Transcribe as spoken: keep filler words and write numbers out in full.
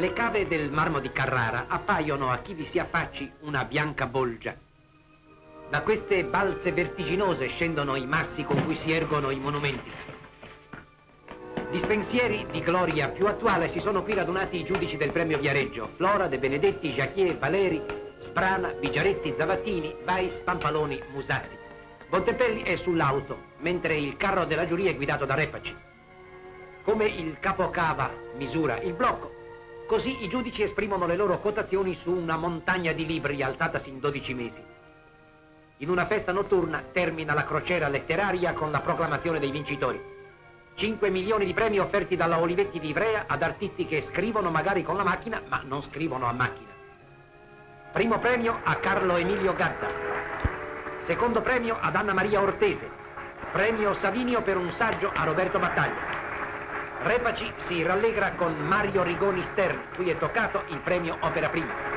Le cave del marmo di Carrara appaiono a chi vi si affacci una bianca bolgia. Da queste balze vertiginose scendono i massi con cui si ergono i monumenti. Dispensieri di gloria più attuale si sono qui radunati i giudici del Premio Viareggio: Flora, De Benedetti, Jahier, Valeri, Sbrana, Bigiaretti, Zavattini, Vais, Pampaloni, Musatti. Bontempelli è sull'auto, mentre il carro della giuria è guidato da Repaci. Come il capocava misura il blocco, così i giudici esprimono le loro quotazioni su una montagna di libri alzatasi in dodici mesi. In una festa notturna termina la crociera letteraria con la proclamazione dei vincitori. cinque milioni di premi offerti dalla Olivetti di Ivrea ad artisti che scrivono magari con la macchina, ma non scrivono a macchina. Primo premio a Carlo Emilio Gadda. Secondo premio ad Anna Maria Ortese. Premio Savinio per un saggio a Roberto Battaglia. Repaci si rallegra con Mario Rigoni Stern, cui è toccato il premio Opera Prima.